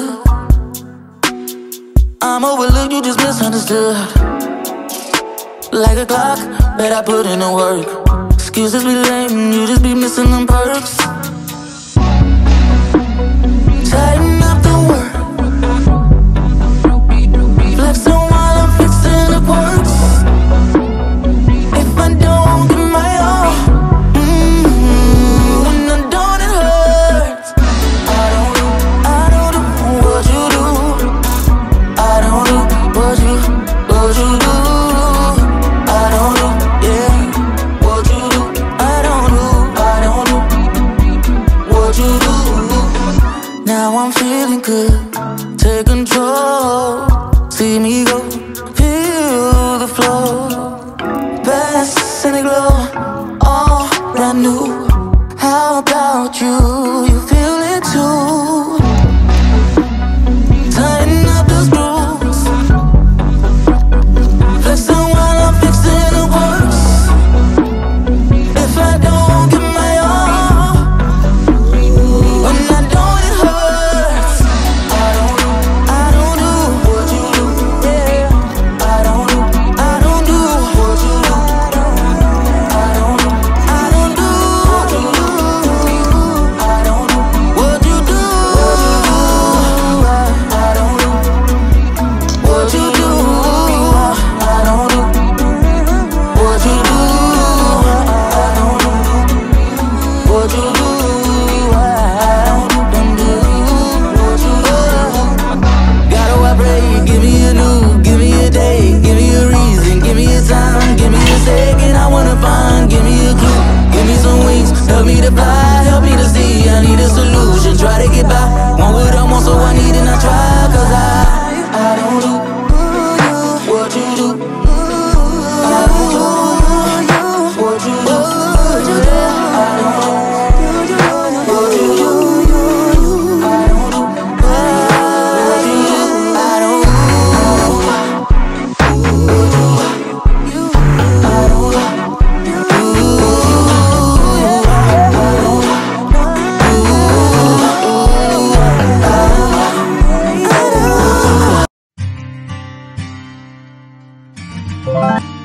good. I'm overlooked, you just misunderstood. Like a clock, bet I put in the work. Excuses be late and you just be missing them perks. Tighten up the work. Flexing while I'm fixing the quirks. If I don't give my all, when I'm done it hurts. I don't do what you do. I don't do what you do. Take control, see me go, feel the flow. Best in the glow, all brand new. How about you? You feel it too. Tighten up the screws. Flexing while I'm fixing the works. If I don't get my all, when I don't, what?